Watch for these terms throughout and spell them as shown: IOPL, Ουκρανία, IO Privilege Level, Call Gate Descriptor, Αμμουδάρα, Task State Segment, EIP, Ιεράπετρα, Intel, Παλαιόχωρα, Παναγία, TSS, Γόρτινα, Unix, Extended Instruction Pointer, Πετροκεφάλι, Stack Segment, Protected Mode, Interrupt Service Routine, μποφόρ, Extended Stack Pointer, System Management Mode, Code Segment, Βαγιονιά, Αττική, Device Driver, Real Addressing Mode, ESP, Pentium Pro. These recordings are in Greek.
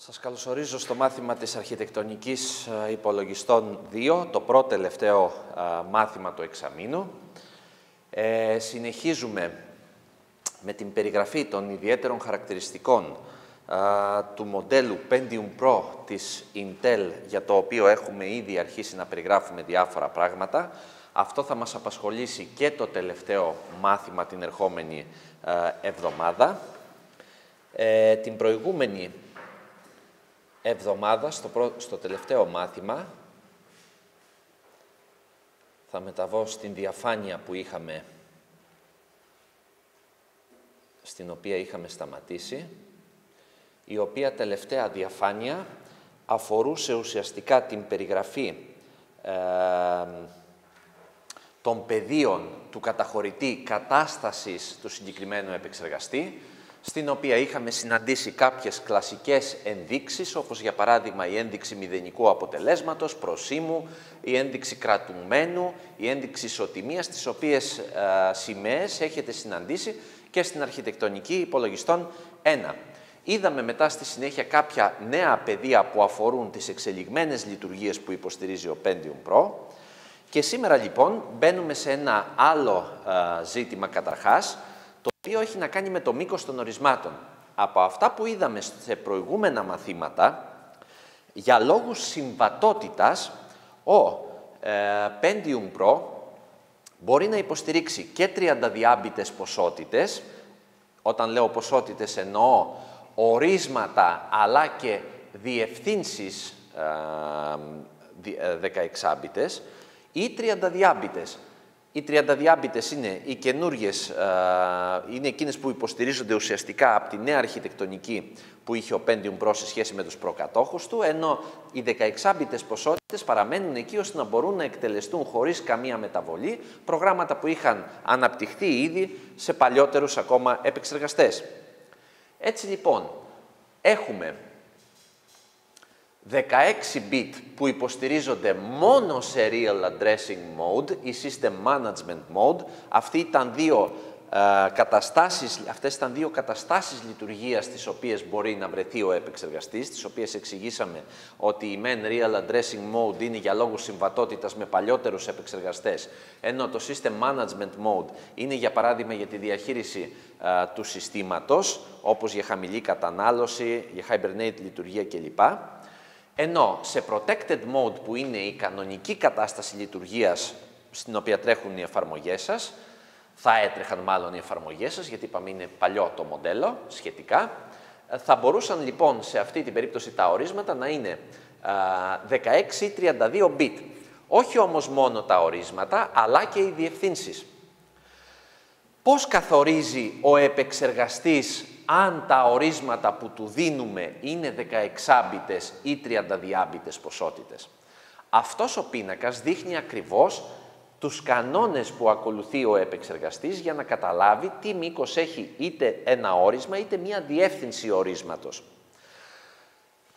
Σας καλωσορίζω στο μάθημα της αρχιτεκτονικής υπολογιστών 2, το πρώτο τελευταίο μάθημα του εξαμήνου. Συνεχίζουμε με την περιγραφή των ιδιαίτερων χαρακτηριστικών του μοντέλου Pentium Pro της Intel, για το οποίο έχουμε ήδη αρχίσει να περιγράφουμε διάφορα πράγματα. Αυτό θα μας απασχολήσει και το τελευταίο μάθημα την ερχόμενη εβδομάδα. Την προηγούμενη εβδομάδα, στο τελευταίο μάθημα, θα μεταβώ στην διαφάνεια που είχαμε, στην οποία είχαμε σταματήσει, η οποία τελευταία διαφάνεια αφορούσε ουσιαστικά την περιγραφή των πεδίων του καταχωρητή κατάστασης του συγκεκριμένου επεξεργαστή, στην οποία είχαμε συναντήσει κάποιες κλασικές ενδείξεις, όπως για παράδειγμα η ένδειξη μηδενικού αποτελέσματος, προσήμου, η ένδειξη κρατουμένου, η ένδειξη ισοτιμίας, τις οποίες σημαίες έχετε συναντήσει και στην αρχιτεκτονική υπολογιστών 1. Είδαμε μετά στη συνέχεια κάποια νέα πεδία που αφορούν τις εξελιγμένες λειτουργίες που υποστηρίζει ο Pentium Pro. Και σήμερα λοιπόν μπαίνουμε σε ένα άλλο ζήτημα καταρχάς, το οποίο έχει να κάνει με το μήκος των ορισμάτων. Από αυτά που είδαμε σε προηγούμενα μαθήματα, για λόγους συμβατότητας, ο Pentium Pro μπορεί να υποστηρίξει και 30 διάμπιτες ποσότητες. Όταν λέω ποσότητες εννοώ ορίσματα αλλά και διευθύνσεις 16-άμπιτες ή 30 διάμπιτες. Οι 30 διάμπιτες είναι οι καινούργιες, είναι εκείνες που υποστηρίζονται ουσιαστικά από τη νέα αρχιτεκτονική που είχε ο Pentium Pro σε σχέση με τους προκατόχους του, ενώ οι 16-άμπιτες ποσότητες παραμένουν εκεί ώστε να μπορούν να εκτελεστούν χωρίς καμία μεταβολή προγράμματα που είχαν αναπτυχθεί ήδη σε παλιότερους ακόμα επεξεργαστές. Έτσι λοιπόν, έχουμε 16-bit που υποστηρίζονται μόνο σε Real Addressing Mode ή System Management Mode. Αυτές ήταν δύο καταστάσεις λειτουργίας τις οποίες μπορεί να βρεθεί ο επεξεργαστής, τις οποίες εξηγήσαμε ότι η Men Real Addressing Mode είναι για λόγους συμβατότητας με παλιότερους επεξεργαστές, ενώ το System Management Mode είναι για παράδειγμα για τη διαχείριση του συστήματος, όπως για χαμηλή κατανάλωση, για hibernate λειτουργία κλπ. Ενώ σε Protected Mode, που είναι η κανονική κατάσταση λειτουργίας στην οποία τρέχουν οι εφαρμογές σας, θα έτρεχαν μάλλον οι εφαρμογές σας, γιατί είπαμε είναι παλιό το μοντέλο σχετικά, θα μπορούσαν λοιπόν σε αυτή την περίπτωση τα ορίσματα να είναι 16 ή 32 bit. Όχι όμως μόνο τα ορίσματα, αλλά και οι διευθύνσεις. Πώς καθορίζει ο επεξεργαστής αν τα ορίσματα που του δίνουμε είναι 16-άμπιτες ή 32-άμπιτες ποσότητες? Αυτός ο πίνακας δείχνει ακριβώς τους κανόνες που ακολουθεί ο επεξεργαστής για να καταλάβει τι μήκος έχει είτε ένα όρισμα είτε μία διεύθυνση ορίσματος.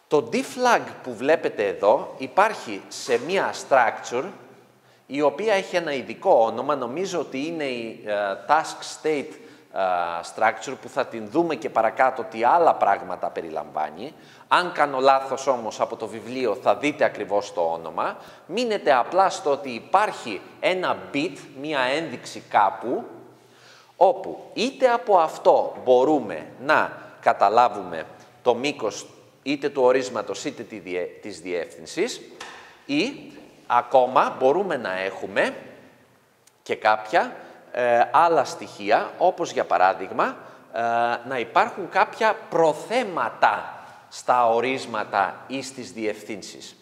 Το D-flag που βλέπετε εδώ υπάρχει σε μία structure η οποία έχει ένα ειδικό όνομα, νομίζω ότι είναι η Task State Structure, που θα την δούμε και παρακάτω τι άλλα πράγματα περιλαμβάνει. Αν κάνω λάθος όμως από το βιβλίο θα δείτε ακριβώς το όνομα. Μείνετε απλά στο ότι υπάρχει ένα bit, μία ένδειξη κάπου, όπου είτε από αυτό μπορούμε να καταλάβουμε το μήκος είτε του ορίσματος είτε της διεύθυνσης, ή ακόμα μπορούμε να έχουμε και κάποια άλλα στοιχεία, όπως για παράδειγμα να υπάρχουν κάποια προθέματα στα ορίσματα ή στις διευθύνσεις,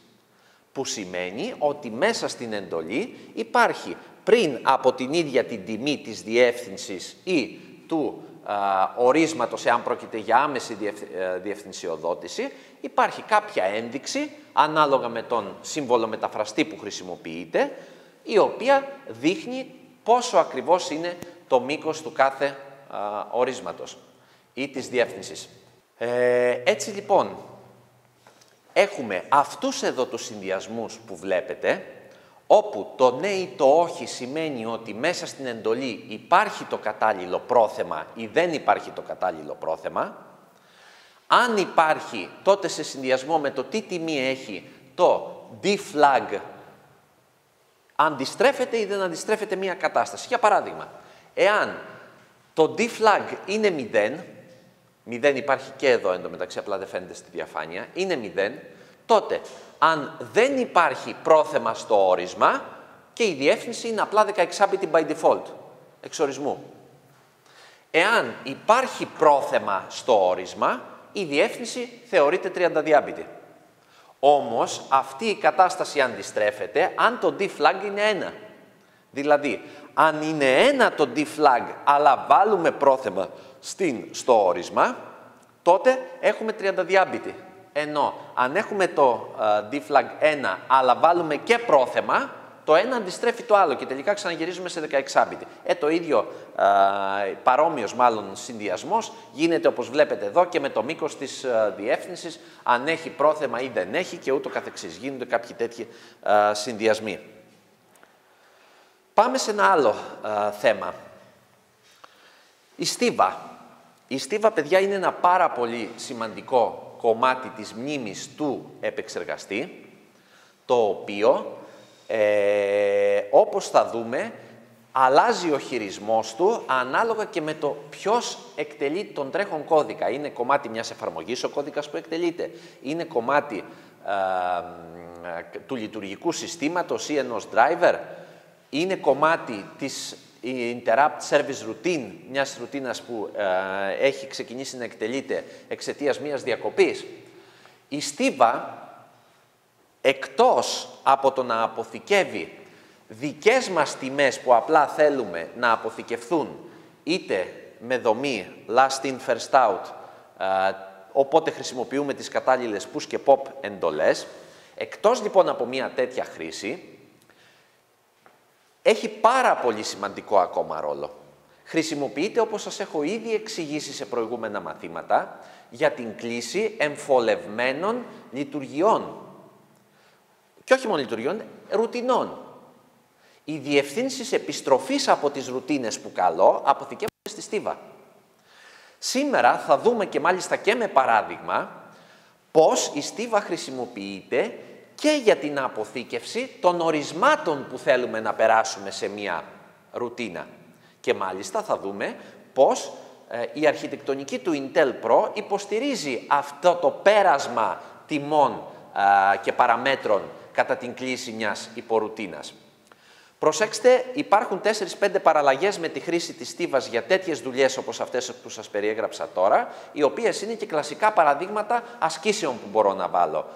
που σημαίνει ότι μέσα στην εντολή υπάρχει πριν από την ίδια την τιμή της διεύθυνσης ή του ορίσματος, εάν πρόκειται για άμεση διευθυνσιοδότηση, υπάρχει κάποια ένδειξη ανάλογα με τον σύμβολο μεταφραστή που χρησιμοποιείται, η οποία δείχνει πόσο ακριβώς είναι το μήκος του κάθε ορίσματος ή της διεύθυνσης. Έτσι λοιπόν, έχουμε αυτούς εδώ τους συνδυασμούς που βλέπετε, όπου το ναι ή το όχι σημαίνει ότι μέσα στην εντολή υπάρχει το κατάλληλο πρόθεμα ή δεν υπάρχει το κατάλληλο πρόθεμα. Αν υπάρχει, τότε σε συνδυασμό με το τι τιμή έχει το deflag, αντιστρέφεται ή δεν αντιστρέφεται μία κατάσταση. Για παράδειγμα, εάν το deflag είναι 0, 0 υπάρχει και εδώ εντωμεταξύ, απλά δεν φαίνεται στη διαφάνεια, είναι 0, τότε αν δεν υπάρχει πρόθεμα στο όρισμα και η διεύθυνση είναι απλά 16-bit by default, εξορισμού. Εάν υπάρχει πρόθεμα στο όρισμα, η διεύθυνση θεωρείται 32-bit. Όμως, αυτή η κατάσταση αντιστρέφεται αν το D-flag είναι 1. Δηλαδή, αν είναι 1 το D-flag, αλλά βάλουμε πρόθεμα στο όρισμα, τότε έχουμε 32-bit. Ενώ, αν έχουμε το D-flag 1, αλλά βάλουμε και πρόθεμα, το ένα αντιστρέφει το άλλο και τελικά ξαναγυρίζουμε σε 16-bit. Το ίδιο, παρόμοιος μάλλον συνδυασμός, γίνεται όπως βλέπετε εδώ και με το μήκος της διεύθυνσης, αν έχει πρόθεμα ή δεν έχει και ούτω καθεξής. Γίνονται κάποιοι τέτοιοι συνδυασμοί. Πάμε σε ένα άλλο θέμα. Η στίβα. Η στίβα, παιδιά, είναι ένα πάρα πολύ σημαντικό κομμάτι της μνήμης του επεξεργαστή, το οποίο... όπως θα δούμε, αλλάζει ο χειρισμός του ανάλογα και με το ποιος εκτελεί τον τρέχον κώδικα. Είναι κομμάτι μιας εφαρμογής ο κώδικας που εκτελείται. Είναι κομμάτι του λειτουργικού συστήματος ή ενός driver. Είναι κομμάτι της Interrupt Service Routine, μιας ρουτίνας που έχει ξεκινήσει να εκτελείται εξαιτίας μιας διακοπής. Η στίβα, εκτός από το να αποθηκεύει δικές μας τιμές που απλά θέλουμε να αποθηκευθούν είτε με δομή last in first out, οπότε χρησιμοποιούμε τις κατάλληλες push και pop εντολές, εκτός λοιπόν από μια τέτοια χρήση, έχει πάρα πολύ σημαντικό ακόμα ρόλο. Χρησιμοποιείται, όπως σας έχω ήδη εξηγήσει σε προηγούμενα μαθήματα, για την κλίση εμφολευμένων λειτουργιών. Και όχι μόνο λειτουργιών, ρουτινών. Οι διευθύνσεις επιστροφής από τις ρουτίνες που καλώ αποθηκεύονται στη στίβα. Σήμερα θα δούμε και μάλιστα και με παράδειγμα πώς η στίβα χρησιμοποιείται και για την αποθήκευση των ορισμάτων που θέλουμε να περάσουμε σε μία ρουτίνα. Και μάλιστα θα δούμε πώς η αρχιτεκτονική του Intel Pro υποστηρίζει αυτό το πέρασμα τιμών και παραμέτρων κατά την κλίση μιας υπορουτίνας. Προσέξτε, υπάρχουν 4-5 παραλλαγές με τη χρήση της στίβας για τέτοιες δουλειές όπως αυτές που σας περιέγραψα τώρα, οι οποίες είναι και κλασικά παραδείγματα ασκήσεων που μπορώ να βάλω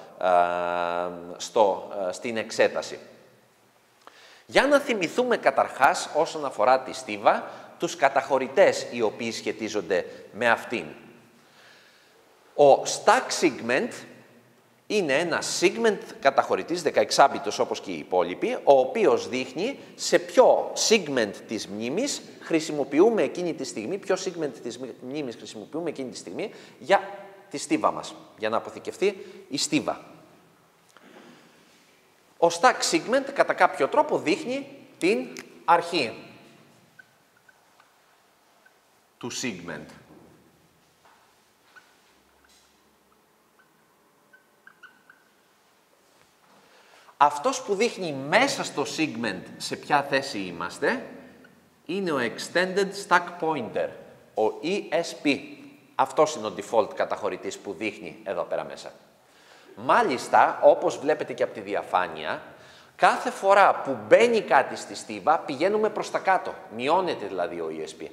στην εξέταση. Για να θυμηθούμε καταρχάς όσον αφορά τη στίβα, τους καταχωρητές οι οποίοι σχετίζονται με αυτήν. Ο Stack Segment είναι ένα segment καταχωρητής, 16-bit όπως και οι υπόλοιποι, ο οποίος δείχνει σε ποιο segment της μνήμης χρησιμοποιούμε εκείνη τη στιγμή, για τη στίβα μας, για να αποθηκευτεί η στίβα. Ο stack segment κατά κάποιο τρόπο δείχνει την αρχή του segment. Αυτός που δείχνει μέσα στο segment σε ποια θέση είμαστε είναι ο Extended Stack Pointer, ο ESP. Αυτός είναι ο default καταχωρητής που δείχνει εδώ πέρα μέσα. Μάλιστα, όπως βλέπετε και από τη διαφάνεια, κάθε φορά που μπαίνει κάτι στη στίβα πηγαίνουμε προς τα κάτω. Μειώνεται δηλαδή ο ESP.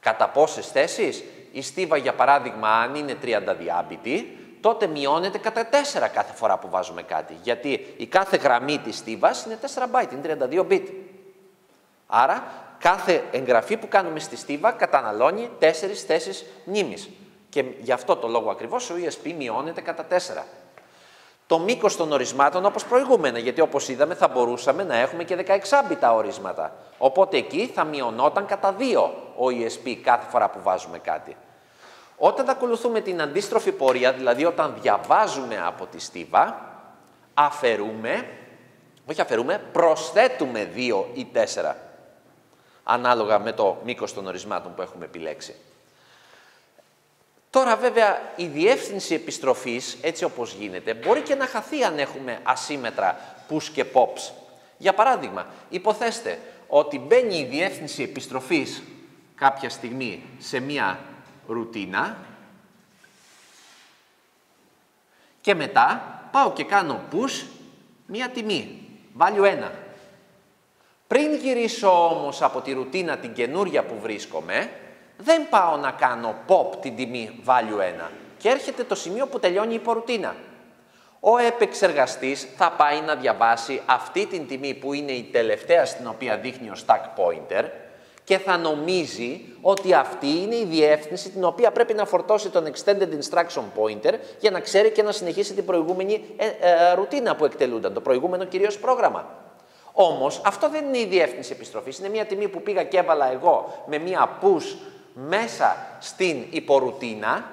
Κατά πόσες θέσεις? Η στίβα, για παράδειγμα, αν είναι 32-bit, τότε μειώνεται κατά 4 κάθε φορά που βάζουμε κάτι. Γιατί η κάθε γραμμή της στίβας είναι 4 byte, είναι 32 bit. Άρα κάθε εγγραφή που κάνουμε στη στίβα καταναλώνει 4 θέσεις μνήμης. Και γι' αυτό το λόγο ακριβώς ο ESP μειώνεται κατά 4. Το μήκος των ορισμάτων όπως προηγούμενα, γιατί όπως είδαμε θα μπορούσαμε να έχουμε και 16-bit ορίσματα. Οπότε εκεί θα μειωνόταν κατά 2 ο ESP κάθε φορά που βάζουμε κάτι. Όταν ακολουθούμε την αντίστροφη πορεία, δηλαδή όταν διαβάζουμε από τη στίβα, προσθέτουμε 2 ή 4, ανάλογα με το μήκος των ορισμάτων που έχουμε επιλέξει. Τώρα βέβαια η διεύθυνση επιστροφής, έτσι όπως γίνεται, μπορεί και να χαθεί αν έχουμε ασύμετρα push και pops. Για παράδειγμα, υποθέστε ότι μπαίνει η διεύθυνση επιστροφής κάποια στιγμή σε μία ρουτίνα και μετά πάω και κάνω push μία τιμή, value 1. Πριν γυρίσω όμως από τη ρουτίνα την καινούρια που βρίσκομαι, δεν πάω να κάνω pop την τιμή value 1 και έρχεται το σημείο που τελειώνει η υπορουτίνα. Ο επεξεργαστής θα πάει να διαβάσει αυτή την τιμή που είναι η τελευταία στην οποία δείχνει ο stack pointer και θα νομίζει ότι αυτή είναι η διεύθυνση την οποία πρέπει να φορτώσει τον extended instruction pointer για να ξέρει και να συνεχίσει την προηγούμενη ρουτίνα που εκτελούνταν, το προηγούμενο κυρίως πρόγραμμα. Όμως αυτό δεν είναι η διεύθυνση επιστροφής, είναι μια τιμή που πήγα και έβαλα εγώ με μια push μέσα στην υπορουτίνα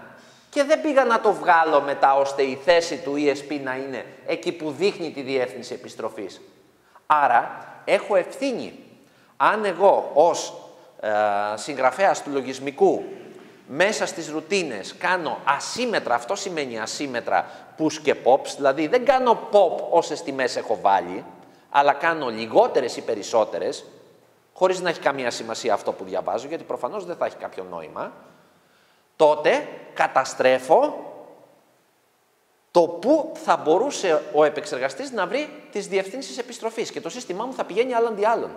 και δεν πήγα να το βγάλω μετά ώστε η θέση του ESP να είναι εκεί που δείχνει τη διεύθυνση επιστροφής. Άρα έχω ευθύνη. Αν εγώ ως συγγραφέας του λογισμικού μέσα στις ρουτίνες κάνω ασύμετρα, αυτό σημαίνει ασύμετρα push και pops, δηλαδή δεν κάνω pop όσες τιμές έχω βάλει, αλλά κάνω λιγότερες ή περισσότερες, χωρίς να έχει καμία σημασία αυτό που διαβάζω, γιατί προφανώς δεν θα έχει κάποιο νόημα, τότε καταστρέφω το που θα μπορούσε ο επεξεργαστής να βρει τις διευθύνσεις επιστροφής και το σύστημά μου θα πηγαίνει άλλον δι' άλλον.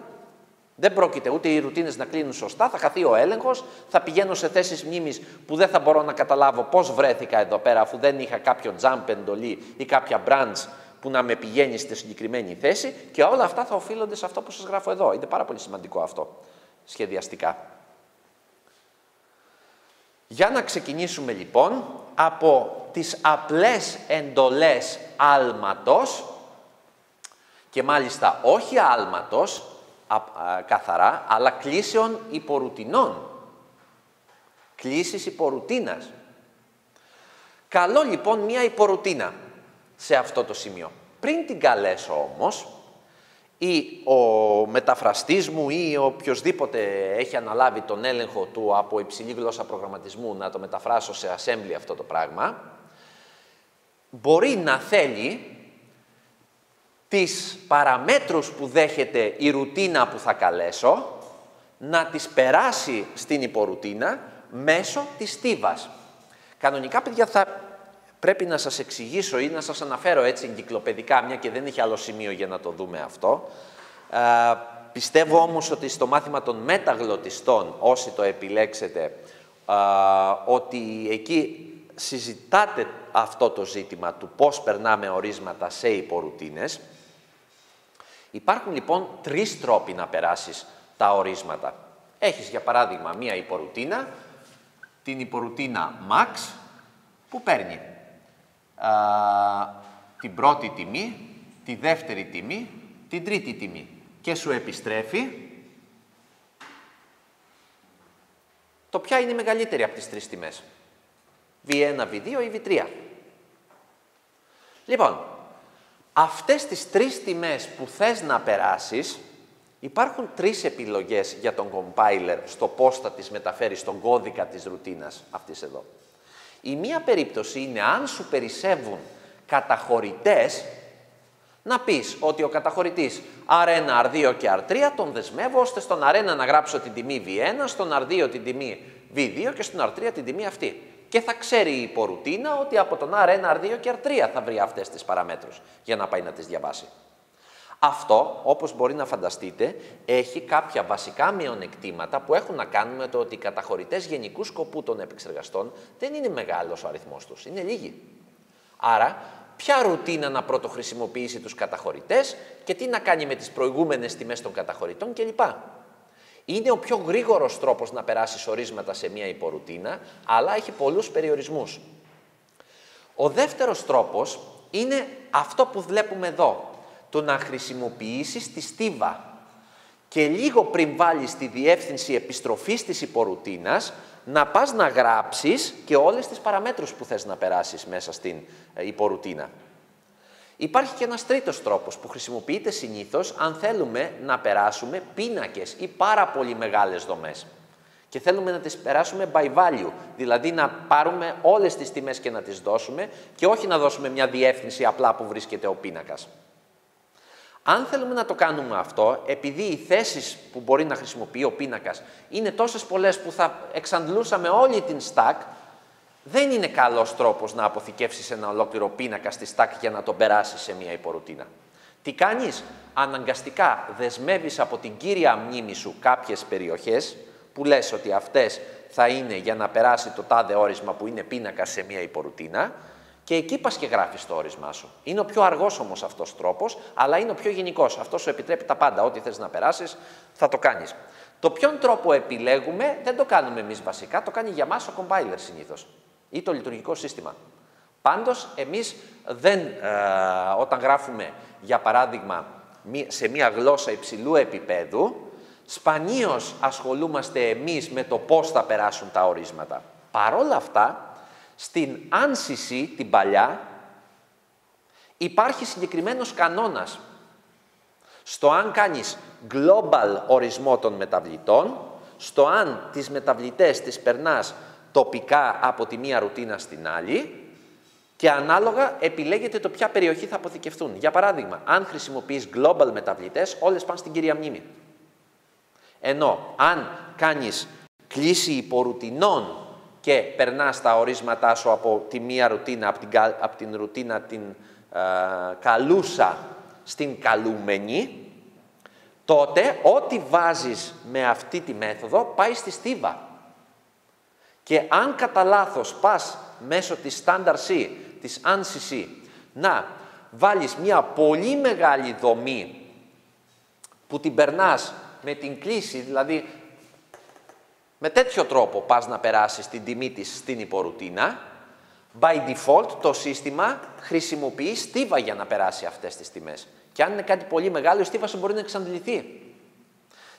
Δεν πρόκειται ούτε οι ρουτίνες να κλείνουν σωστά, θα χαθεί ο έλεγχος, θα πηγαίνω σε θέσεις μνήμης που δεν θα μπορώ να καταλάβω πώς βρέθηκα εδώ πέρα, αφού δεν είχα κάποιο jump εντολή ή κάποια branch που να με πηγαίνει στη συγκεκριμένη θέση και όλα αυτά θα οφείλονται σε αυτό που σας γράφω εδώ. Είναι πάρα πολύ σημαντικό αυτό σχεδιαστικά. Για να ξεκινήσουμε λοιπόν από τις απλές εντολές άλματος και μάλιστα όχι άλματος καθαρά, αλλά κλήσεων υπορουτινών. Κλήσεις υπορουτίνας. Καλό λοιπόν μία υπορουτίνα σε αυτό το σημείο. Πριν την καλέσω όμως, ή ο μεταφραστής μου ή οποιοσδήποτε έχει αναλάβει τον έλεγχο του από υψηλή γλώσσα προγραμματισμού να το μεταφράσω σε assembly αυτό το πράγμα, μπορεί να θέλει τις παραμέτρους που δέχεται η ρουτίνα που θα καλέσω να τις περάσει στην υπορουτίνα μέσω της στίβας. Κανονικά, παιδιά, θα πρέπει να σας εξηγήσω ή να σας αναφέρω έτσι εγκυκλοπαιδικά, μια και δεν έχει άλλο σημείο για να το δούμε αυτό. Πιστεύω όμως ότι στο μάθημα των μεταγλωτιστών, όσοι το επιλέξετε, ότι εκεί συζητάτε αυτό το ζήτημα του πώς περνάμε ορίσματα σε υπορουτίνες. Υπάρχουν λοιπόν 3 τρόποι να περάσεις τα ορίσματα. Έχεις για παράδειγμα μία υπορουτίνα, την υπορουτίνα max, που παίρνει την πρώτη τιμή, τη δεύτερη τιμή, την τρίτη τιμή και σου επιστρέφει το ποια είναι η μεγαλύτερη από τις 3 τιμές. V1, V2 ή V3. Λοιπόν, αυτές τις 3 τιμές που θες να περάσεις, υπάρχουν 3 επιλογές για τον compiler στο πώς θα τις μεταφέρει στον κώδικα της ρουτίνας αυτής εδώ. Η μία περίπτωση είναι αν σου περισσεύουν καταχωρητές, να πεις ότι ο καταχωρητής R1, R2 και R3 τον δεσμεύω ώστε στον R1 να γράψω την τιμή V1, στον R2 την τιμή V2 και στον R3 την τιμή αυτή. Και θα ξέρει η υπορουτίνα ότι από τον R1, R2 και R3 θα βρει αυτές τις παραμέτρους για να πάει να τις διαβάσει. Αυτό, όπως μπορεί να φανταστείτε, έχει κάποια βασικά μειονεκτήματα που έχουν να κάνουν με το ότι οι καταχωρητές γενικού σκοπού των επεξεργαστών δεν είναι μεγάλος ο αριθμός τους, είναι λίγοι. Άρα, ποια ρουτίνα να πρωτοχρησιμοποιήσει τους καταχωρητές και τι να κάνει με τις προηγούμενες τιμές των καταχωρητών κλπ. Είναι ο πιο γρήγορος τρόπος να περάσεις ορίσματα σε μία υπορουτίνα, αλλά έχει πολλούς περιορισμούς. Ο δεύτερος τρόπος είναι αυτό που βλέπουμε εδώ, το να χρησιμοποιήσεις τη στίβα και λίγο πριν βάλεις τη διεύθυνση επιστροφής της υπορουτίνας, να πας να γράψεις και όλες τις παραμέτρους που θες να περάσεις μέσα στην υπορουτίνα. Υπάρχει και ένας τρίτος τρόπος που χρησιμοποιείται συνήθως αν θέλουμε να περάσουμε πίνακες ή πάρα πολύ μεγάλες δομές. και θέλουμε να τις περάσουμε by value, δηλαδή να πάρουμε όλες τις τιμές και να τις δώσουμε και όχι να δώσουμε μια διεύθυνση απλά που βρίσκεται ο πίνακας. Αν θέλουμε να το κάνουμε αυτό, επειδή οι θέσεις που μπορεί να χρησιμοποιεί ο πίνακας είναι τόσες πολλές που θα εξαντλούσαμε όλη την stack, δεν είναι καλός τρόπος να αποθηκεύσεις ένα ολόκληρο πίνακα στη stack για να τον περάσεις σε μια υπορουτίνα. Τι κάνεις? Αναγκαστικά δεσμεύεις από την κύρια μνήμη σου κάποιες περιοχές που λες ότι αυτές θα είναι για να περάσει το τάδε όρισμα που είναι πίνακα σε μια υπορουτίνα και εκεί πας και γράφεις το όρισμά σου. Είναι ο πιο αργός όμως αυτός τρόπος, αλλά είναι ο πιο γενικός. Αυτό σου επιτρέπει τα πάντα. Ό,τι θες να περάσεις θα το κάνεις. Το ποιον τρόπο επιλέγουμε δεν το κάνουμε εμείς βασικά, το κάνει για μας ο compiler συνήθως ή το λειτουργικό σύστημα. Πάντως, εμείς δεν, όταν γράφουμε, για παράδειγμα, σε μία γλώσσα υψηλού επίπεδου, σπανίως ασχολούμαστε εμείς με το πώς θα περάσουν τα ορίσματα. Παρόλα αυτά, στην ANSYS, την παλιά, υπάρχει συγκεκριμένος κανόνας. Στο αν κάνεις global ορισμό των μεταβλητών, στο αν τις μεταβλητές τις περνάς τοπικά από τη μία ρουτίνα στην άλλη, και ανάλογα επιλέγεται το ποια περιοχή θα αποθηκευτούν. Για παράδειγμα, αν χρησιμοποιείς global μεταβλητές, όλες πάνε στην κύρια μνήμη. Ενώ αν κάνεις κλίση υπορουτινών και περνάς τα ορίσματά σου από τη μία ρουτίνα, από την ρουτίνα την καλούσα στην καλούμενη, τότε ό,τι βάζεις με αυτή τη μέθοδο πάει στη στίβα. Και αν κατά λάθος πας μέσω της Standard C, της ANSYS C, να βάλεις μια πολύ μεγάλη δομή που την περνάς με την κλίση, δηλαδή με τέτοιο τρόπο πας να περάσεις την τιμή της στην υπορουτίνα, by default το σύστημα χρησιμοποιεί στίβα για να περάσει αυτές τις τιμές. Και αν είναι κάτι πολύ μεγάλο, η στίβα σου μπορεί να εξαντληθεί.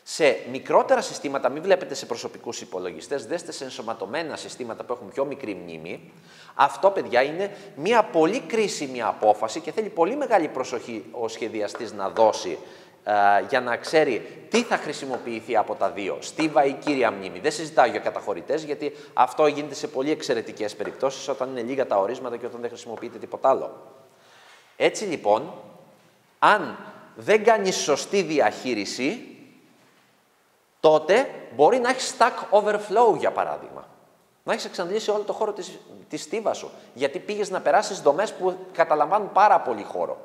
Σε μικρότερα συστήματα, μην βλέπετε σε προσωπικούς υπολογιστές, δέστε σε ενσωματωμένα συστήματα που έχουν πιο μικρή μνήμη. Αυτό, παιδιά, είναι μια πολύ κρίσιμη απόφαση και θέλει πολύ μεγάλη προσοχή ο σχεδιαστής να δώσει για να ξέρει τι θα χρησιμοποιηθεί από τα δύο, στίβα ή κύρια μνήμη. Δεν συζητάω για καταχωρητές, γιατί αυτό γίνεται σε πολύ εξαιρετικές περιπτώσεις όταν είναι λίγα τα ορίσματα και όταν δεν χρησιμοποιείται τίποτα άλλο. Έτσι λοιπόν, αν δεν κάνεις σωστή διαχείριση, τότε μπορεί να έχεις stack overflow, για παράδειγμα. Να έχεις εξαντλήσει όλο το χώρο της στίβας σου, γιατί πήγες να περάσεις δομές που καταλαμβάνουν πάρα πολύ χώρο.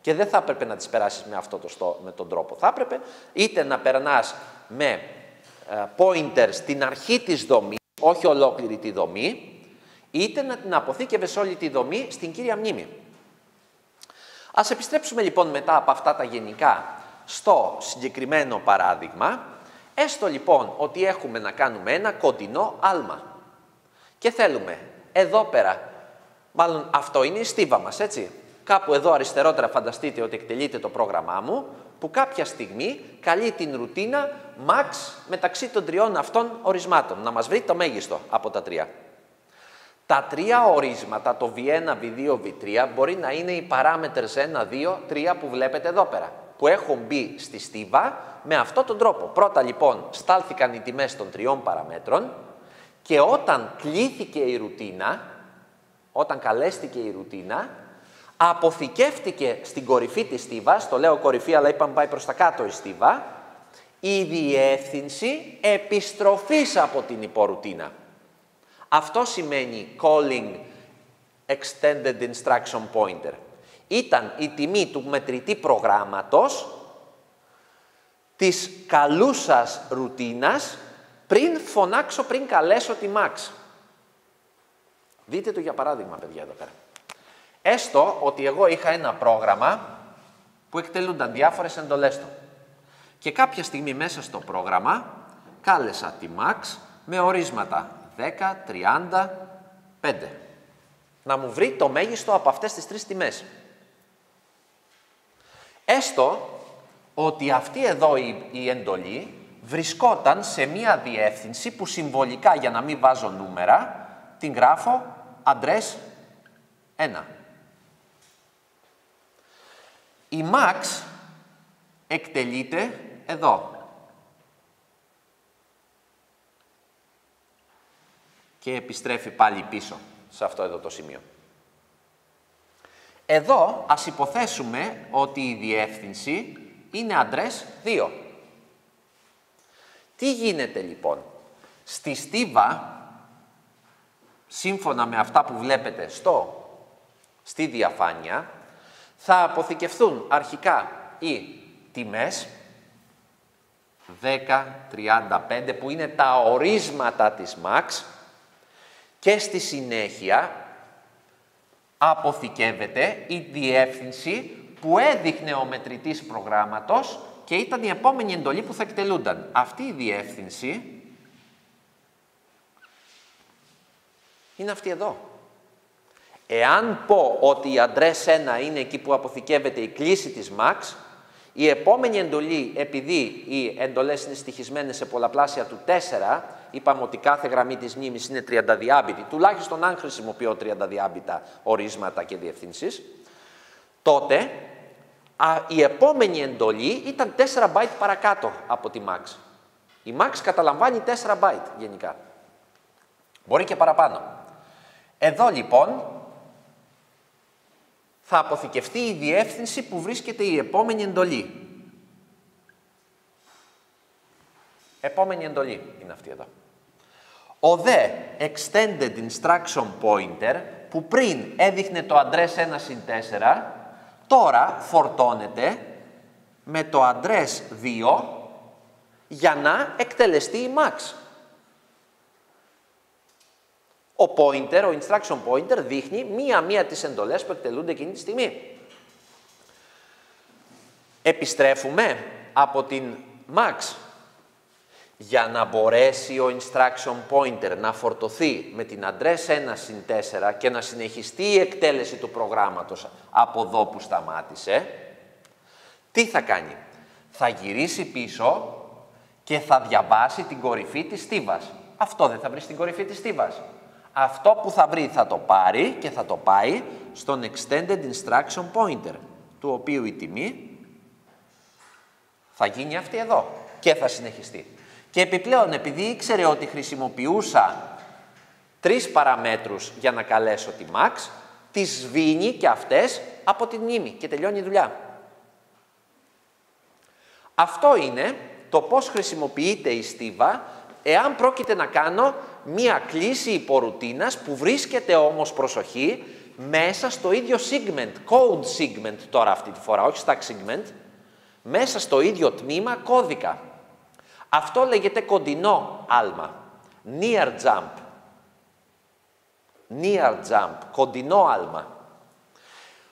Και δεν θα έπρεπε να τις περάσεις με αυτόν τον τρόπο. Θα έπρεπε είτε να περνάς με pointers στην αρχή της δομής, όχι ολόκληρη τη δομή, είτε να την αποθήκευες όλη τη δομή στην κύρια μνήμη. Ας επιστρέψουμε λοιπόν μετά από αυτά τα γενικά στο συγκεκριμένο παράδειγμα. Έστω λοιπόν ότι έχουμε να κάνουμε ένα κοντινό άλμα και θέλουμε εδώ πέρα, μάλλον αυτό είναι η στίβα μας, έτσι. Κάπου εδώ αριστερότερα φανταστείτε ότι εκτελείται το πρόγραμμά μου που κάποια στιγμή καλεί την ρουτίνα max μεταξύ των τριών αυτών ορισμάτων, να μας βρει το μέγιστο από τα τρία. Τα τρία ορίσματα, το V1, V2, V3, μπορεί να είναι οι παράμετρες 1, 2, 3 που βλέπετε εδώ πέρα, που έχουν μπει στη στίβα με αυτόν τον τρόπο. Πρώτα λοιπόν στάλθηκαν οι τιμές των τριών παραμέτρων και όταν κλήθηκε η ρουτίνα, όταν καλέστηκε η ρουτίνα, αποθηκεύτηκε στην κορυφή της στίβας, το λέω κορυφή αλλά είπαμε πάει προς τα κάτω η στίβα, η διεύθυνση επιστροφής από την υπορουτίνα. Αυτό σημαίνει calling extended instruction pointer. Ήταν η τιμή του μετρητή προγράμματος της καλούσας ρουτίνας πριν φωνάξω, πριν καλέσω τη max. Δείτε το για παράδειγμα, παιδιά, εδώ πέρα. Έστω ότι εγώ είχα ένα πρόγραμμα που εκτελούνταν διάφορες εντολές του. Και κάποια στιγμή μέσα στο πρόγραμμα κάλεσα τη max με ορίσματα 10, 30, 5. Να μου βρει το μέγιστο από αυτές τις τρεις τιμές. Έστω ότι αυτή εδώ η εντολή βρισκόταν σε μία διεύθυνση που συμβολικά, για να μην βάζω νούμερα, την γράφω address 1. Η max εκτελείται εδώ. και επιστρέφει πάλι πίσω σε αυτό εδώ το σημείο. Εδώ ας υποθέσουμε ότι η διεύθυνση είναι address 2. Τι γίνεται λοιπόν? Στη στίβα, σύμφωνα με αυτά που βλέπετε στη διαφάνεια, θα αποθηκευθούν αρχικά οι τιμές 10, 35, που είναι τα ορίσματα της max, και στη συνέχεια αποθηκεύεται η διεύθυνση που έδειχνε ο μετρητής προγράμματος και ήταν η επόμενη εντολή που θα εκτελούνταν. Αυτή η διεύθυνση είναι αυτή εδώ. Εάν πω ότι η address 1 είναι εκεί που αποθηκεύεται η κλίση της max, η επόμενη εντολή, επειδή οι εντολές είναι στοιχισμένες σε πολλαπλάσια του 4, είπαμε ότι κάθε γραμμή της μνήμης είναι 32-μπιτη, τουλάχιστον αν χρησιμοποιώ 32-μπιτα ορίσματα και διευθύνσεις, τότε η επόμενη εντολή ήταν 4 byte παρακάτω από τη max. Η max καταλαμβάνει 4 byte γενικά. Μπορεί και παραπάνω. Εδώ λοιπόν θα αποθηκευτεί η διεύθυνση που βρίσκεται η επόμενη εντολή. Επόμενη εντολή είναι αυτή εδώ. Ο δε Extended Instruction Pointer, που πριν έδειχνε το address 1-4, τώρα φορτώνεται με το address 2 για να εκτελεστεί η max. Ο pointer, ο instruction pointer, δείχνει μία-μία τις εντολές που εκτελούνται εκείνη τη στιγμή. Επιστρέφουμε από την max. Για να μπορέσει ο instruction pointer να φορτωθεί με την address 1-4 και να συνεχιστεί η εκτέλεση του προγράμματος από εδώ που σταμάτησε, τι θα κάνει? Θα γυρίσει πίσω και θα διαβάσει την κορυφή της στίβας. Αυτό δεν θα βρει στην κορυφή της στίβας. Αυτό που θα βρει θα το πάρει και θα το πάει στον Extended Instruction Pointer, του οποίου η τιμή θα γίνει αυτή εδώ και θα συνεχιστεί. Και επιπλέον, επειδή ήξερε ότι χρησιμοποιούσα 3 παραμέτρους για να καλέσω τη max, τις σβήνει και αυτές από τη μνήμη και τελειώνει η δουλειά. Αυτό είναι το πώς χρησιμοποιείται η στίβα εάν πρόκειται να κάνω μία κλίση υπορουτίνας που βρίσκεται όμως, προσοχή, μέσα στο ίδιο segment, code segment τώρα αυτή τη φορά, όχι stack segment, μέσα στο ίδιο τμήμα κώδικα. Αυτό λέγεται κοντινό άλμα, near jump. Near jump, κοντινό άλμα.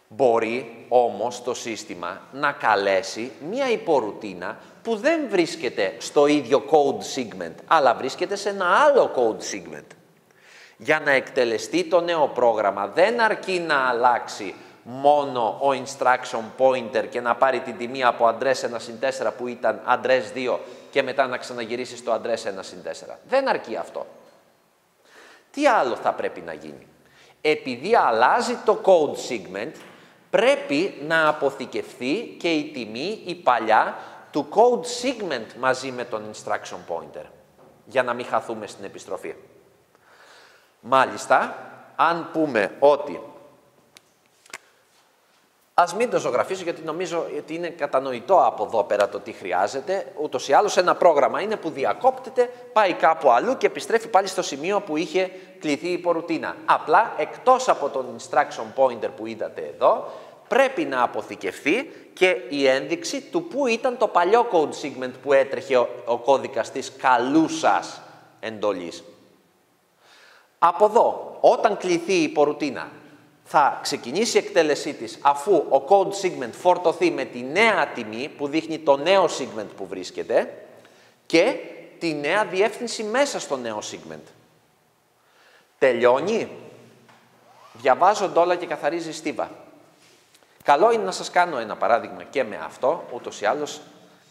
Μπορεί όμως το σύστημα να καλέσει μία υπορουτίνα που δεν βρίσκεται στο ίδιο code segment, αλλά βρίσκεται σε ένα άλλο code segment. Για να εκτελεστεί το νέο πρόγραμμα, δεν αρκεί να αλλάξει μόνο ο instruction pointer και να πάρει την τιμή από address 1-4 που ήταν address 2 και μετά να ξαναγυρίσει στο address 1-4. Δεν αρκεί αυτό. Τι άλλο θα πρέπει να γίνει? Επειδή αλλάζει το code segment, πρέπει να αποθηκευθεί και η τιμή, η παλιά, του code segment μαζί με τον instruction pointer, για να μην χαθούμε στην επιστροφή. Μάλιστα, αν πούμε ότι... Ας μην το ζωγραφίσω, γιατί νομίζω ότι είναι κατανοητό από εδώ πέρα το τι χρειάζεται. Ούτως ή άλλως ένα πρόγραμμα είναι που διακόπτεται, πάει κάπου αλλού και επιστρέφει πάλι στο σημείο που είχε κληθεί η υπορουτίνα. Απλά, εκτός από τον instruction pointer που είδατε εδώ, πρέπει να αποθηκευθεί και η ένδειξη του που ήταν το παλιό code segment που έτρεχε ο κώδικας της καλούσας εντολής. Από εδώ, όταν κληθεί η υπορουτίνα, θα ξεκινήσει η εκτέλεσή της αφού ο code segment φορτωθεί με τη νέα τιμή που δείχνει το νέο segment που βρίσκεται και τη νέα διεύθυνση μέσα στο νέο segment. Τελειώνει. Διαβάζονται όλα και καθαρίζει η στίβα. Καλό είναι να σας κάνω ένα παράδειγμα και με αυτό, ούτως ή άλλως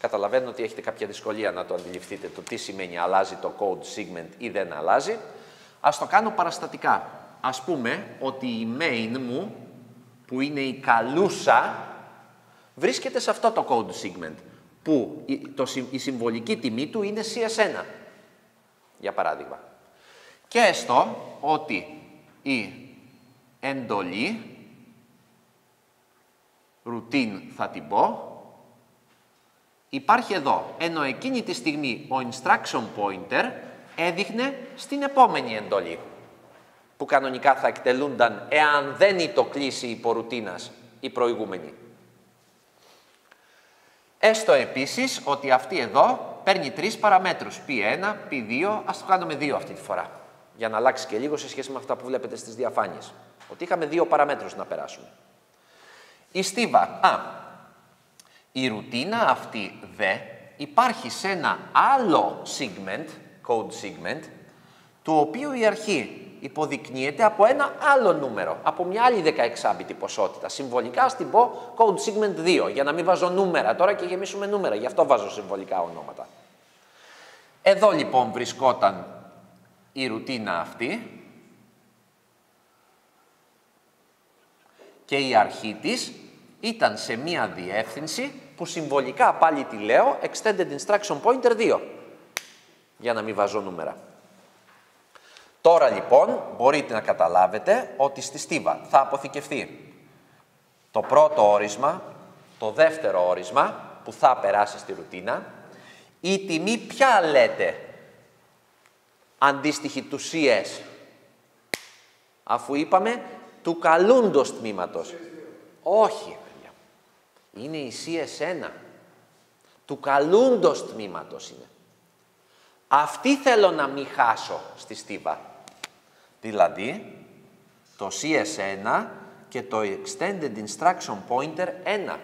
καταλαβαίνω ότι έχετε κάποια δυσκολία να το αντιληφθείτε το τι σημαίνει αλλάζει το code segment ή δεν αλλάζει. Ας το κάνω παραστατικά. Ας πούμε ότι η main μου, που είναι η καλούσα, βρίσκεται σε αυτό το code segment, που η συμβολική τιμή του είναι CS1, για παράδειγμα. και έστω ότι η εντολή routine θα την πω υπάρχει εδώ, ενώ εκείνη τη στιγμή ο instruction pointer έδειχνε στην επόμενη εντολή που κανονικά θα εκτελούνταν εάν δεν ήτο κλείσει η πορουτίνας η προηγούμενη. Έστω επίσης ότι αυτή εδώ παίρνει τρεις παραμέτρους, P1, P2, ας το κάνουμε 2 αυτή τη φορά, για να αλλάξει και λίγο σε σχέση με αυτά που βλέπετε στις διαφάνειες. Ότι είχαμε 2 παραμέτρους να περάσουμε. Η στίβα, η ρουτίνα αυτή δε υπάρχει σε ένα άλλο segment, code segment, του οποίου η αρχή υποδεικνύεται από ένα άλλο νούμερο, από μια άλλη 16-bit ποσότητα. Συμβολικά στην πω code segment 2, για να μην βάζω νούμερα τώρα και γεμίσουμε νούμερα, γι' αυτό βάζω συμβολικά ονόματα. Εδώ λοιπόν βρισκόταν η ρουτίνα αυτή και η αρχή της ήταν σε μια διεύθυνση που συμβολικά πάλι τη λέω Extended Instruction Pointer 2, για να μην βάζω νούμερα. Τώρα λοιπόν μπορείτε να καταλάβετε ότι στη στίβα θα αποθηκευθεί το πρώτο όρισμα, το δεύτερο όρισμα που θα περάσει στη ρουτίνα, η τιμή πια λέτε αντίστοιχη του CS, αφού είπαμε του καλούντος τμήματος. Όχι, παιδιά. Είναι η CS1. Του καλούντος τμήματος είναι. Αυτή θέλω να μην χάσω στη στίβα. Δηλαδή, το CS1 και το Extended Instruction Pointer 1.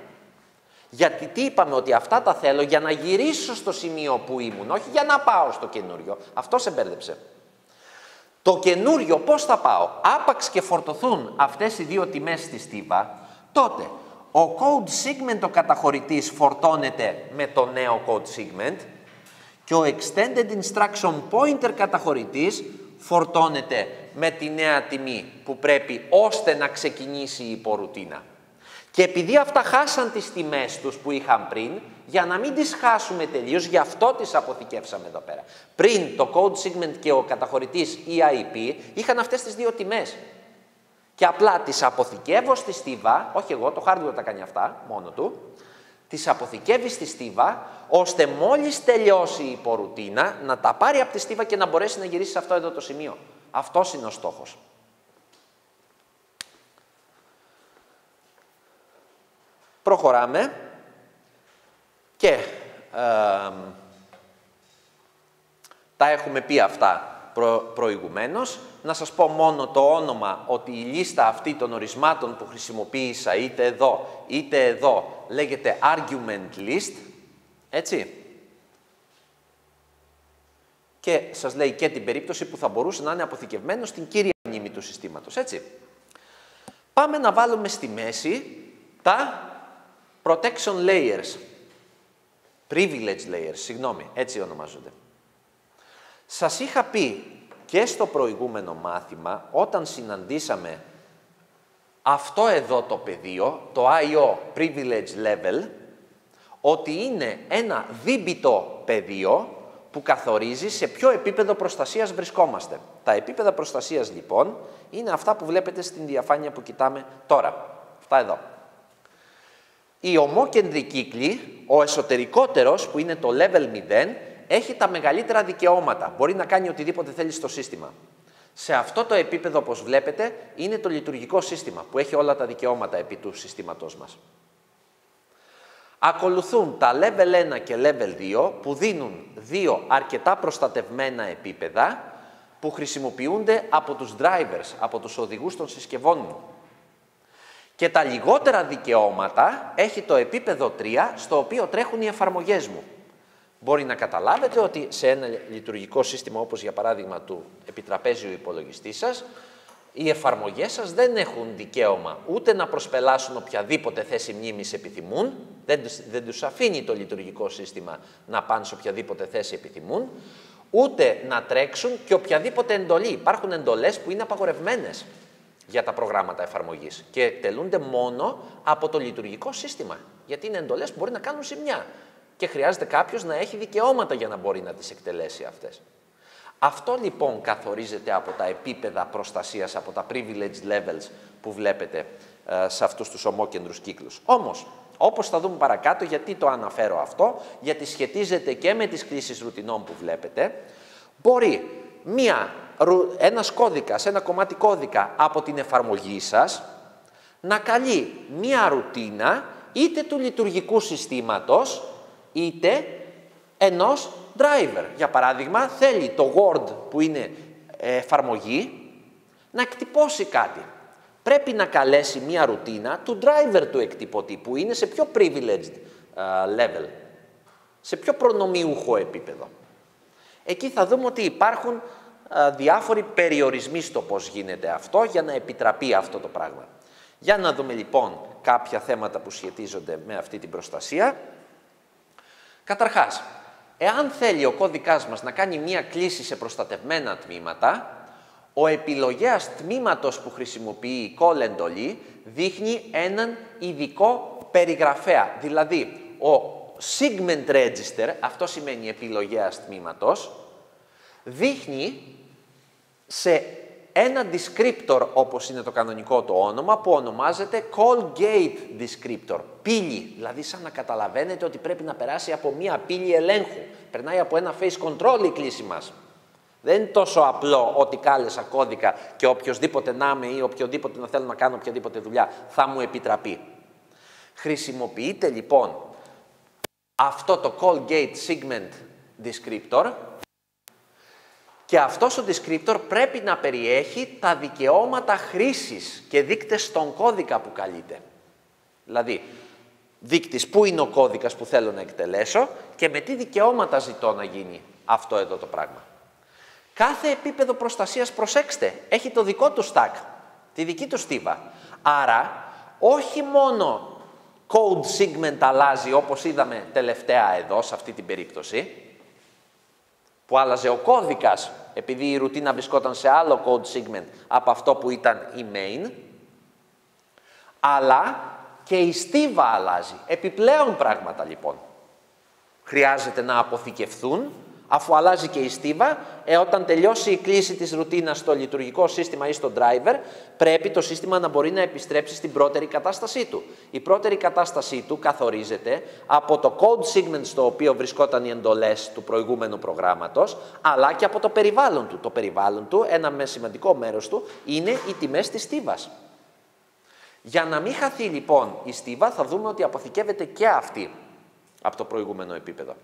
Γιατί τι είπαμε, ότι αυτά τα θέλω για να γυρίσω στο σημείο που ήμουν, όχι για να πάω στο καινούριο. Αυτό σε μπέρδεψε. Το καινούριο πώς θα πάω. Άπαξ και φορτωθούν αυτές οι δύο τιμές στη στίβα, τότε ο code segment ο καταχωρητής φορτώνεται με το νέο code segment και ο extended instruction pointer καταχωρητής φορτώνεται με τη νέα τιμή που πρέπει ώστε να ξεκινήσει η υπορουτίνα. Και επειδή αυτά χάσαν τις τιμές τους που είχαν πριν, για να μην τις χάσουμε τελείως, γι' αυτό τις αποθηκεύσαμε εδώ πέρα. Πριν το code segment και ο καταχωρητής EIP είχαν αυτές τις δύο τιμές. Και απλά τις αποθηκεύω στη στίβα, όχι εγώ, το hardware τα κάνει αυτά μόνο του, τις αποθηκεύει στη στίβα, ώστε μόλις τελειώσει η υπορουτίνα να τα πάρει από τη στίβα και να μπορέσει να γυρίσει σε αυτό εδώ το σημείο. Αυτός είναι ο στόχος. Προχωράμε και τα έχουμε πει αυτά προηγουμένως. Να σας πω μόνο το όνομα, ότι η λίστα αυτή των ορισμάτων που χρησιμοποίησα είτε εδώ λέγεται argument list, έτσι. Και σας λέει και την περίπτωση που θα μπορούσε να είναι αποθηκευμένο στην κύρια μνήμη του συστήματος, έτσι. Πάμε να βάλουμε στη μέση τα protection layers, privilege layers, συγγνώμη, έτσι ονομάζονται. Σας είχα πει και στο προηγούμενο μάθημα, όταν συναντήσαμε αυτό εδώ το πεδίο, το IO Privilege Level, ότι είναι ένα δίμπιτο πεδίο που καθορίζει σε ποιο επίπεδο προστασίας βρισκόμαστε. Τα επίπεδα προστασίας λοιπόν είναι αυτά που βλέπετε στην διαφάνεια που κοιτάμε τώρα. Αυτά εδώ. Οι ομόκεντροι κύκλοι, ο εσωτερικότερος που είναι το level 0, έχει τα μεγαλύτερα δικαιώματα. Μπορεί να κάνει οτιδήποτε θέλει στο σύστημα. Σε αυτό το επίπεδο, όπως βλέπετε, είναι το λειτουργικό σύστημα που έχει όλα τα δικαιώματα επί του συστήματός μας. Ακολουθούν τα level 1 και level 2 που δίνουν 2 αρκετά προστατευμένα επίπεδα που χρησιμοποιούνται από τους drivers, από τους οδηγούς των συσκευών μου. Και τα λιγότερα δικαιώματα έχει το επίπεδο 3, στο οποίο τρέχουν οι εφαρμογές μου. Μπορεί να καταλάβετε ότι σε ένα λειτουργικό σύστημα, όπως για παράδειγμα του επιτραπέζιου υπολογιστή σας, οι εφαρμογές σας δεν έχουν δικαίωμα ούτε να προσπελάσουν οποιαδήποτε θέση μνήμης επιθυμούν, δεν τους αφήνει το λειτουργικό σύστημα να πάνε σε οποιαδήποτε θέση επιθυμούν, ούτε να τρέξουν και οποιαδήποτε εντολή. Υπάρχουν εντολές που είναι απαγορευμένες για τα προγράμματα εφαρμογής και εκτελούνται μόνο από το λειτουργικό σύστημα, γιατί είναι εντολές που μπορεί να κάνουν ζημιά και χρειάζεται κάποιος να έχει δικαιώματα για να μπορεί να τις εκτελέσει αυτές. Αυτό λοιπόν καθορίζεται από τα επίπεδα προστασίας, από τα privilege levels που βλέπετε σε αυτούς τους ομόκεντρους κύκλους. Όμως, όπως θα δούμε παρακάτω, γιατί το αναφέρω αυτό, γιατί σχετίζεται και με τις κλήσεις ρουτινών που βλέπετε, μπορεί ένας κώδικας, ένα κομμάτι κώδικα από την εφαρμογή σας να καλεί μία ρουτίνα είτε του λειτουργικού συστήματος είτε ενός driver. Για παράδειγμα, θέλει το Word που είναι εφαρμογή να εκτυπώσει κάτι. Πρέπει να καλέσει μία ρουτίνα του driver του εκτυπωτή που είναι σε πιο privileged level, σε πιο προνομιούχο επίπεδο. Εκεί θα δούμε ότι υπάρχουν διάφοροι περιορισμοί στο πώς γίνεται αυτό για να επιτραπεί αυτό το πράγμα. Για να δούμε λοιπόν κάποια θέματα που σχετίζονται με αυτή την προστασία. Καταρχάς, εάν θέλει ο κώδικας μας να κάνει μία κλίση σε προστατευμένα τμήματα, ο επιλογέας τμήματος που χρησιμοποιεί η call εντολή δείχνει έναν ειδικό περιγραφέα. Δηλαδή, ο segment register, αυτό σημαίνει επιλογέας τμήματος, δείχνει σε ένα descriptor, όπως είναι το κανονικό το όνομα, που ονομάζεται Call Gate Descriptor, πύλη, δηλαδή σαν να καταλαβαίνετε ότι πρέπει να περάσει από μία πύλη ελέγχου. Περνάει από ένα face control η κλίση μας. Δεν είναι τόσο απλό ότι κάλεσα κώδικα και οποιοδήποτε να είμαι ή οποιοδήποτε να θέλω να κάνω οποιαδήποτε δουλειά θα μου επιτραπεί. Χρησιμοποιείται λοιπόν αυτό το Call Gate Segment Descriptor και αυτός ο Descriptor πρέπει να περιέχει τα δικαιώματα χρήσης και δείκτες στον κώδικα που καλείται. Δηλαδή, δείκτης που είναι ο κώδικας που θέλω να εκτελέσω και με τι δικαιώματα ζητώ να γίνει αυτό εδώ το πράγμα. Κάθε επίπεδο προστασίας, προσέξτε, έχει το δικό του stack, τη δική του στίβα. Άρα, όχι μόνο code segment αλλάζει όπως είδαμε τελευταία εδώ, σε αυτή την περίπτωση, που άλλαζε ο κώδικας, επειδή η ρουτίνα βρισκόταν σε άλλο code segment από αυτό που ήταν η main, αλλά και η στίβα αλλάζει. Επιπλέον πράγματα λοιπόν χρειάζεται να αποθηκευθούν. Αφού αλλάζει και η στίβα, όταν τελειώσει η κλίση της ρουτίνας στο λειτουργικό σύστημα ή στο driver, πρέπει το σύστημα να μπορεί να επιστρέψει στην πρώτερη κατάστασή του. Η πρώτερη κατάστασή του καθορίζεται από το code segment στο οποίο βρισκόταν οι εντολές του προηγούμενου προγράμματος, αλλά και από το περιβάλλον του. Το περιβάλλον του, ένα σημαντικό μέρος του, είναι οι τιμές της στίβας. Για να μην χαθεί λοιπόν η στίβα, θα δούμε ότι αποθηκεύεται και αυτή από το προηγούμενο επίπεδο.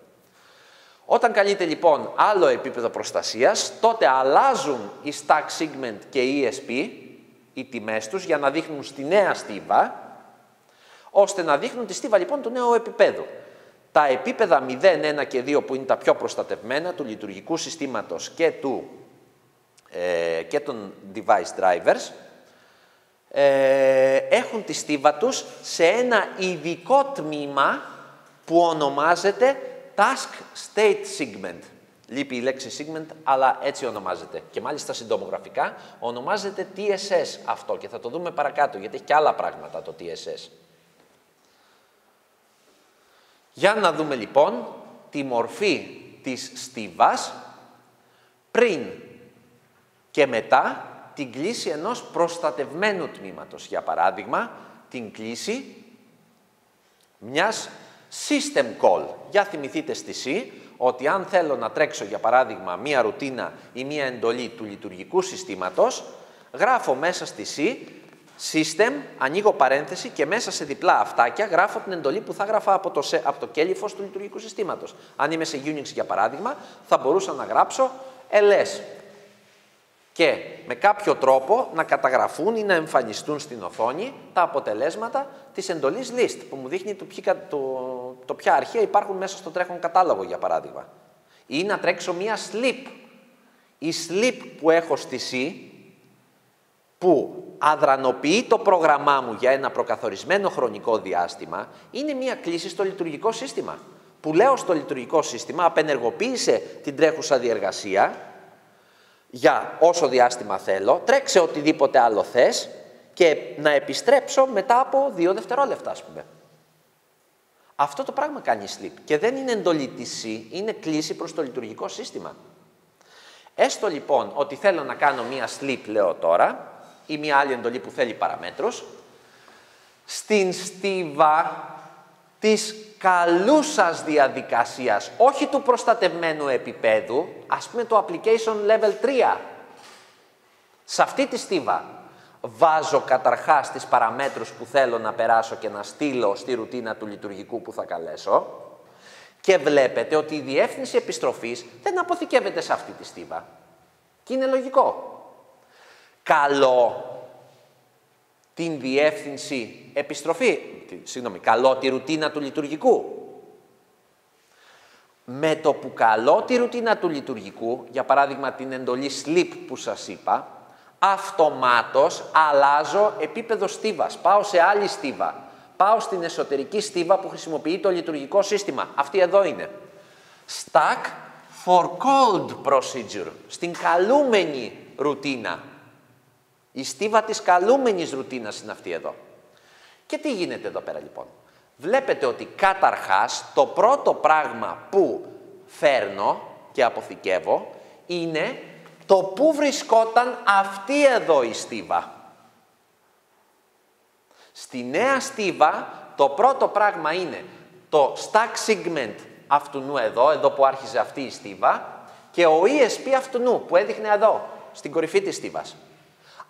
Όταν καλείται λοιπόν άλλο επίπεδο προστασίας, τότε αλλάζουν οι Stack Segment και οι ESP, οι τιμές τους, για να δείχνουν στη νέα στίβα, ώστε να δείχνουν τη στίβα λοιπόν του νέου επίπεδου. Τα επίπεδα 0, 1 και 2 που είναι τα πιο προστατευμένα, του λειτουργικού συστήματος και των Device Drivers, έχουν τη στίβα τους σε ένα ειδικό τμήμα που ονομάζεται Task State Segment. Λείπει η λέξη segment, αλλά έτσι ονομάζεται. Και μάλιστα συντομογραφικά ονομάζεται TSS αυτό και θα το δούμε παρακάτω, γιατί έχει και άλλα πράγματα το TSS. Για να δούμε λοιπόν τη μορφή της στίβας πριν και μετά την κλίση ενός προστατευμένου τμήματος. Για παράδειγμα, την κλίση μιας System call. Για θυμηθείτε στη C ότι αν θέλω να τρέξω για παράδειγμα μία ρουτίνα ή μία εντολή του λειτουργικού συστήματος, γράφω μέσα στη C system, ανοίγω παρένθεση και μέσα σε διπλά αυτάκια γράφω την εντολή που θα γράφω από το κέλυφος του λειτουργικού συστήματος. Αν είμαι σε Unix για παράδειγμα, θα μπορούσα να γράψω ls και με κάποιο τρόπο να καταγραφούν ή να εμφανιστούν στην οθόνη τα αποτελέσματα της εντολής list, που μου δείχνει το ποια αρχεία υπάρχουν μέσα στο τρέχον κατάλογο, για παράδειγμα. Ή να τρέξω μία sleep. Η sleep που έχω στη C, που αδρανοποιεί το πρόγραμμά μου για ένα προκαθορισμένο χρονικό διάστημα, είναι μία κλίση στο λειτουργικό σύστημα. Που λέω στο λειτουργικό σύστημα, απενεργοποίησε την τρέχουσα διεργασία, για όσο διάστημα θέλω, τρέξε οτιδήποτε άλλο θες και να επιστρέψω μετά από 2 δευτερόλεπτα, ας πούμε. Αυτό το πράγμα κάνει sleep και δεν είναι εντολή της C, είναι κλίση προς το λειτουργικό σύστημα. Έστω λοιπόν ότι θέλω να κάνω μία sleep, λέω τώρα, ή μία άλλη εντολή που θέλει παραμέτρους, στην στίβα της καλούσας διαδικασίας, όχι του προστατευμένου επίπεδου, ας πούμε το application level 3. Σε αυτή τη στίβα βάζω καταρχάς τις παραμέτρους που θέλω να περάσω και να στείλω στη ρουτίνα του λειτουργικού που θα καλέσω και βλέπετε ότι η διεύθυνση επιστροφής δεν αποθηκεύεται σε αυτή τη στίβα. Και είναι λογικό. Καλό την διεύθυνση επιστροφή, καλό τη ρουτίνα του λειτουργικού. Με το που καλώ τη ρουτίνα του λειτουργικού, για παράδειγμα την εντολή sleep που σας είπα, αυτομάτως αλλάζω επίπεδο στίβας, πάω σε άλλη στίβα, πάω στην εσωτερική στίβα που χρησιμοποιεί το λειτουργικό σύστημα. Αυτή εδώ είναι. Stack for called procedure, στην καλούμενη ρουτίνα. Η στίβα της καλούμενης ρουτίνας είναι αυτή εδώ. Και τι γίνεται εδώ πέρα λοιπόν. Βλέπετε ότι καταρχάς το πρώτο πράγμα που φέρνω και αποθηκεύω είναι το που βρισκόταν αυτή εδώ η στίβα. Στη νέα στίβα το πρώτο πράγμα είναι το stack segment αυτού νου εδώ, εδώ που άρχιζε αυτή η στίβα και ο ESP αυτού νου που έδειχνε εδώ, στην κορυφή της στίβας.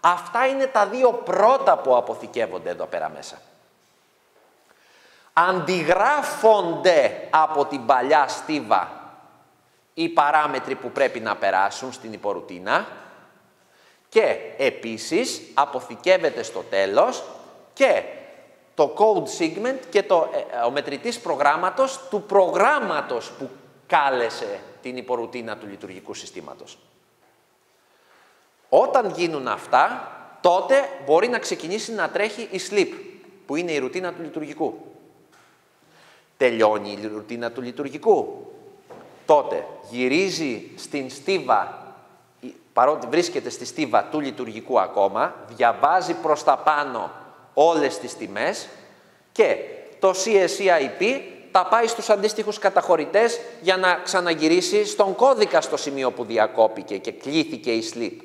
Αυτά είναι τα δύο πρώτα που αποθηκεύονται εδώ πέρα μέσα. Αντιγράφονται από την παλιά στίβα οι παράμετροι που πρέπει να περάσουν στην υπορουτίνα και επίσης αποθηκεύεται στο τέλος και το code segment και ο μετρητής προγράμματος του προγράμματος που κάλεσε την υπορουτίνα του λειτουργικού συστήματος. Όταν γίνουν αυτά, τότε μπορεί να ξεκινήσει να τρέχει η sleep, που είναι η ρουτίνα του λειτουργικού. Τελειώνει η ρουτίνα του λειτουργικού. Τότε γυρίζει στην στίβα, παρότι βρίσκεται στη στίβα του λειτουργικού ακόμα, διαβάζει προς τα πάνω όλες τις τιμές και το CSEIP τα πάει στους αντίστοιχους καταχωρητές για να ξαναγυρίσει στον κώδικα στο σημείο που διακόπηκε και κλείθηκε η sleep.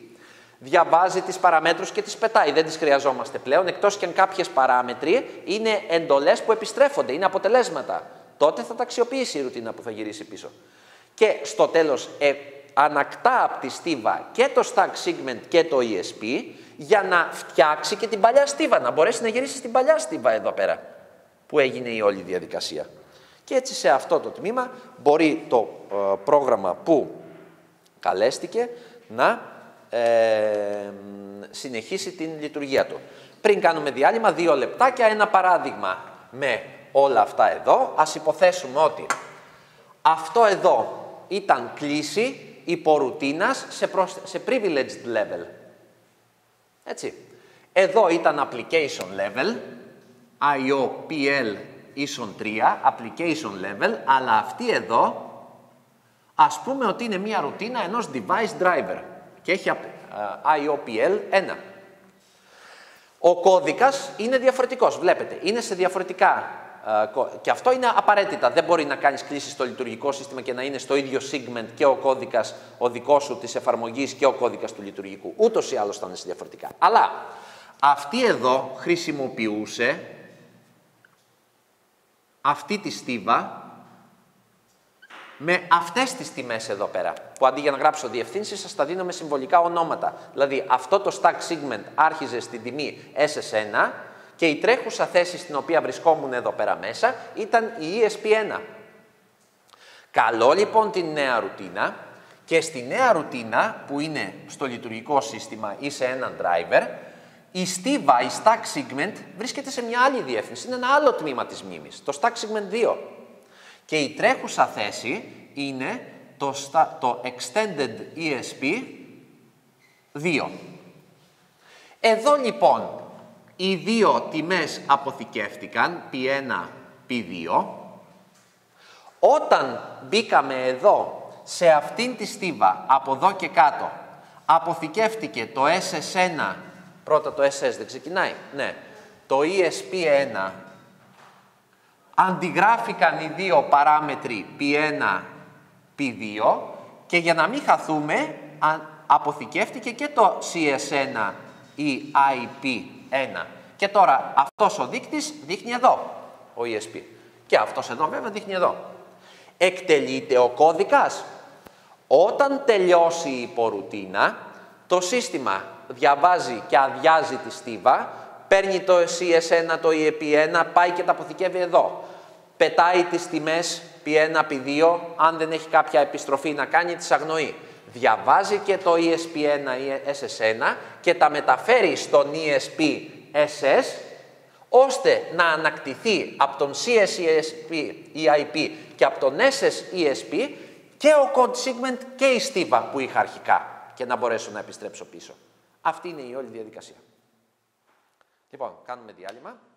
Διαβάζει τις παραμέτρους και τις πετάει. Δεν τις χρειαζόμαστε πλέον, εκτός και αν κάποιες παράμετροι είναι εντολές που επιστρέφονται, είναι αποτελέσματα. Τότε θα τα αξιοποιήσει η ρουτίνα που θα γυρίσει πίσω. Και στο τέλος ανακτά από τη στίβα και το stack segment και το ESP για να φτιάξει και την παλιά στίβα, να μπορέσει να γυρίσει στην παλιά στίβα εδώ πέρα, που έγινε η όλη διαδικασία. Και έτσι σε αυτό το τμήμα μπορεί το πρόγραμμα που καλέστηκε να συνεχίσει την λειτουργία του. Πριν κάνουμε διάλειμμα, 2 λεπτάκια, ένα παράδειγμα με όλα αυτά εδώ. Ας υποθέσουμε ότι αυτό εδώ ήταν κλίση υπορουτίνας σε privileged level. Έτσι. Εδώ ήταν application level, IOPL ίσον 3, application level, αλλά αυτή εδώ ας πούμε ότι είναι μια ρουτίνα ενός device driver και έχει IOPL 1. Ο κώδικας είναι διαφορετικός, βλέπετε, είναι σε διαφορετικά και αυτό είναι απαραίτητα. Δεν μπορεί να κάνεις κλίση στο λειτουργικό σύστημα και να είναι στο ίδιο segment και ο κώδικας ο δικός σου της εφαρμογής και ο κώδικας του λειτουργικού. Ούτως ή άλλως θα είναι σε διαφορετικά. Αλλά αυτή εδώ χρησιμοποιούσε αυτή τη στίβα με αυτές τις τιμές εδώ πέρα, που αντί για να γράψω διευθύνσεις, σας τα δίνω με συμβολικά ονόματα. Δηλαδή, αυτό το stack segment άρχιζε στην τιμή SS1 και η τρέχουσα θέση στην οποία βρισκόμουν εδώ πέρα μέσα ήταν η ESP1. Καλώ λοιπόν την νέα ρουτίνα και στη νέα ρουτίνα που είναι στο λειτουργικό σύστημα ή σε έναν driver, η στίβα, η stack segment βρίσκεται σε μια άλλη διεύθυνση, είναι ένα άλλο τμήμα της μνήμης, το stack segment 2. Και η τρέχουσα θέση είναι το Extended ESP 2. Εδώ λοιπόν οι δύο τιμές αποθηκεύτηκαν, P1, P2. Όταν μπήκαμε εδώ σε αυτήν τη στίβα, από εδώ και κάτω, αποθηκεύτηκε το SS1, πρώτα το SS δεν ξεκινάει, ναι, το ESP1. Αντιγράφηκαν οι δύο παράμετροι P1, P2 και για να μην χαθούμε αποθηκεύτηκε και το CS1 ή IP1. Και τώρα αυτός ο δείκτης δείχνει εδώ, ο ESP. Και αυτός εδώ βέβαια δείχνει εδώ. Εκτελείται ο κώδικας. Όταν τελειώσει η υπορουτίνα, το σύστημα διαβάζει και αδειάζει τη στίβα, παίρνει το CS1, το EP1, πάει και τα αποθηκεύει εδώ. Πετάει τις τιμές P1, P2, αν δεν έχει κάποια επιστροφή να κάνει, τις αγνοεί. Διαβάζει και το ESP1 ή SS1 και τα μεταφέρει στον ESP SS, ώστε να ανακτηθεί από τον CS EIP και από τον SS ESP και ο Code Segment και η στίβα που είχα αρχικά και να μπορέσω να επιστρέψω πίσω. Αυτή είναι η όλη διαδικασία. Λοιπόν, κάνουμε διάλειμμα.